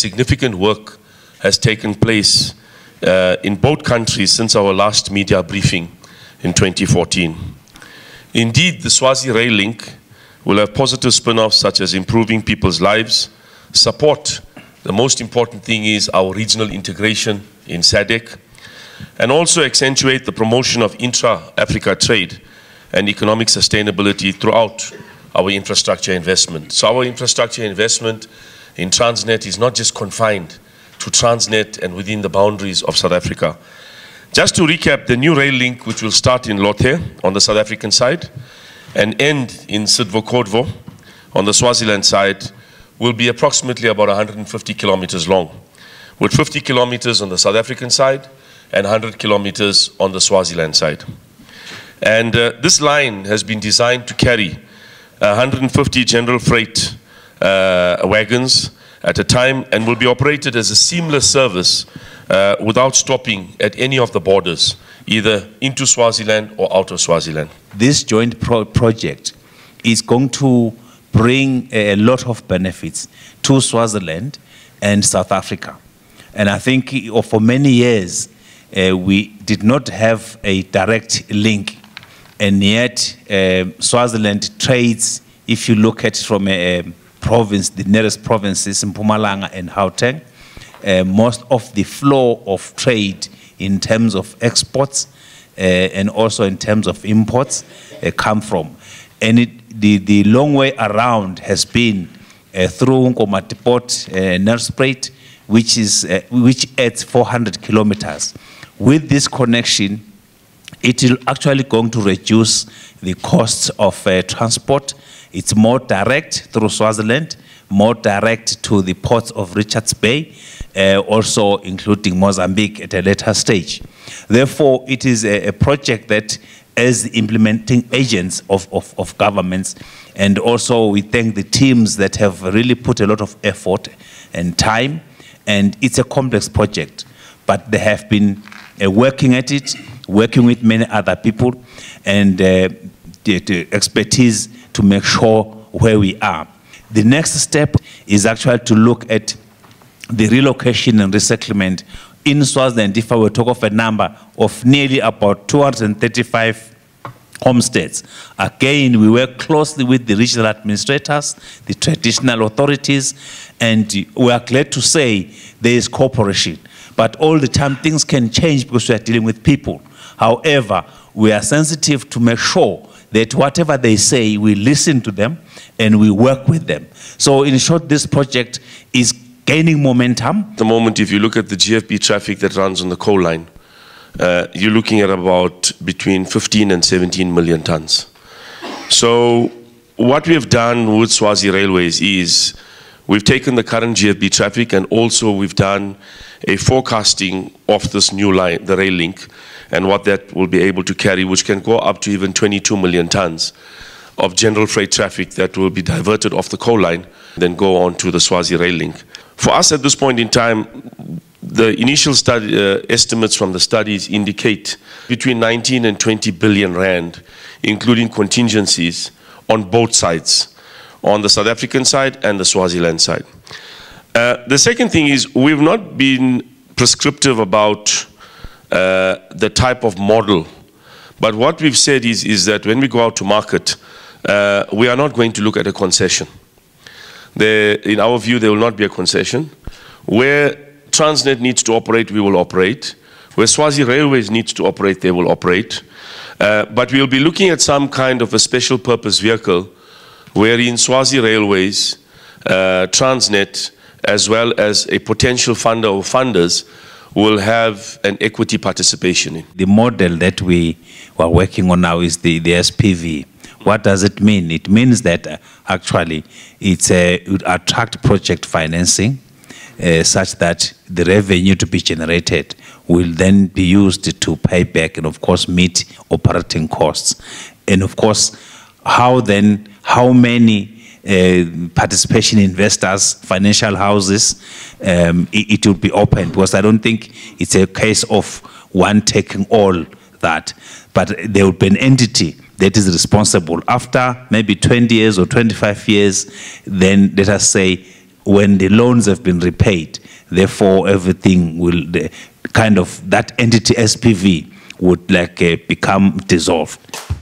significant work has taken place in both countries since our last media briefing in 2014. Indeed, the Swazi Rail Link will have positive spin-offs such as improving people's lives, support, the most important thing is our regional integration in SADC, and also accentuate the promotion of intra-Africa trade and economic sustainability throughout our infrastructure investment. So our infrastructure investment in Transnet is not just confined to Transnet and within the boundaries of South Africa. Just to recap, the new rail link, which will start in Lothe on the South African side and end in Sidvokodvo on the Swaziland side, will be approximately about 150 kilometers long, with 50 kilometers on the South African side and 100 kilometers on the Swaziland side. And this line has been designed to carry 150 general freight wagons at a time and will be operated as a seamless service without stopping at any of the borders, either into Swaziland or out of Swaziland. This joint project is going to bring a lot of benefits to Swaziland and South Africa. And I think for many years, we did not have a direct link, and yet Swaziland trades, if you look at from a province, the nearest provinces in Mpumalanga and Gauteng, most of the flow of trade in terms of exports and also in terms of imports come from. And the long way around has been through Nkomatipoort, Nersprate, which adds 400 kilometers. With this connection, it is actually going to reduce the costs of transport. It's more direct through Swaziland, more direct to the ports of Richards Bay, also including Mozambique at a later stage. Therefore, it is a project that, as the implementing agents of governments, and also we thank the teams that have really put a lot of effort and time, and it's a complex project, but they have been working at it, working with many other people, and the expertise to make sure where we are. The next step is actually to look at the relocation and resettlement in Swaziland. If I were to talk of a number of nearly about 235 homesteads, again, we work closely with the regional administrators, the traditional authorities, and we are glad to say there is cooperation. But all the time things can change because we are dealing with people. However, we are sensitive to make sure that whatever they say, we listen to them and we work with them. So in short, this project is gaining momentum. At the moment, if you look at the GFB traffic that runs on the coal line, you're looking at about between 15 and 17 million tons. So what we have done with Swazi Railways is we've taken the current GFB traffic, and also we've done a forecasting of this new line, the rail link, and what that will be able to carry, which can go up to even 22 million tons of general freight traffic that will be diverted off the coal line, then go on to the Swazi rail link. For us at this point in time, the initial study, estimates from the studies indicate between 19 and 20 billion rand, including contingencies on both sides, on the South African side and the Swaziland side. The second thing is we've not been prescriptive about the type of model, but what we've said is that when we go out to market, we are not going to look at a concession. In our view, there will not be a concession. Where Transnet needs to operate, we will operate. Where Swazi Railways needs to operate, they will operate. But we'll be looking at some kind of a special purpose vehicle wherein Swazi Railways, Transnet, as well as a potential funder or funders will have an equity participation in. The model that we are working on now is the SPV. What does it mean? It means that actually it would attract project financing such that the revenue to be generated will then be used to pay back and of course meet operating costs. And of course, how many participation investors, financial houses, it will be open, because I don't think it's a case of one taking all that, but there will be an entity that is responsible. After maybe 20 years or 25 years, then let us say when the loans have been repaid, therefore everything will, the kind of that entity SPV would like become dissolved.